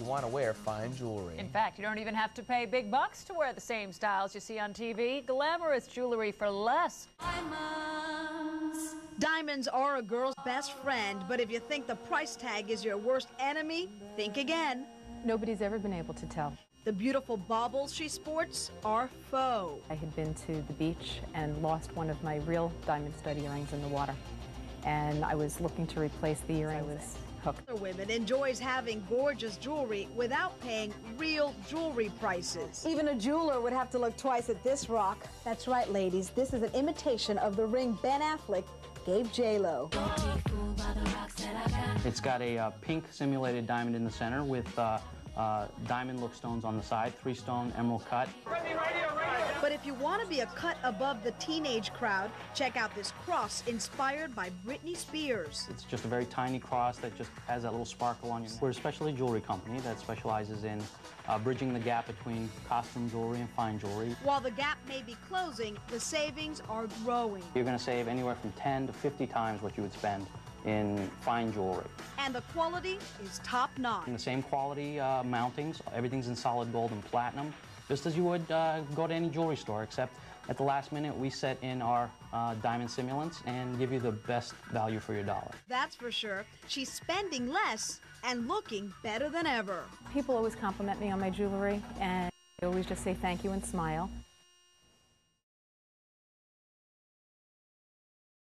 you want to wear fine jewelry. In fact, you don't even have to pay big bucks to wear the same styles you see on TV. Glamorous jewelry for less. Diamonds are a girl's best friend, but if you think the price tag is your worst enemy, think again. Nobody's ever been able to tell. The beautiful baubles she sports are faux. I had been to the beach and lost one of my real diamond stud earrings in the water, and I was looking to replace the earring. I was hooked. Other women enjoys having gorgeous jewelry without paying real jewelry prices. Even a jeweler would have to look twice at this rock. That's right, ladies. This is an imitation of the ring Ben Affleck gave J.Lo. It's got a pink simulated diamond in the center with diamond-look stones on the side, 3-stone emerald cut. But if you want to be a cut above the teenage crowd, check out this cross inspired by Britney Spears. It's just a very tiny cross that just has that little sparkle on you. We're a specialty jewelry company that specializes in bridging the gap between costume jewelry and fine jewelry. While the gap may be closing, the savings are growing. You're going to save anywhere from 10 to 50 times what you would spend in fine jewelry. And the quality is top-notch. The same quality mountings, everything's in solid gold and platinum, just as you would go to any jewelry store, except at the last minute we set in our diamond simulants and give you the best value for your dollar. That's for sure. She's spending less and looking better than ever. People always compliment me on my jewelry, and I always just say thank you and smile.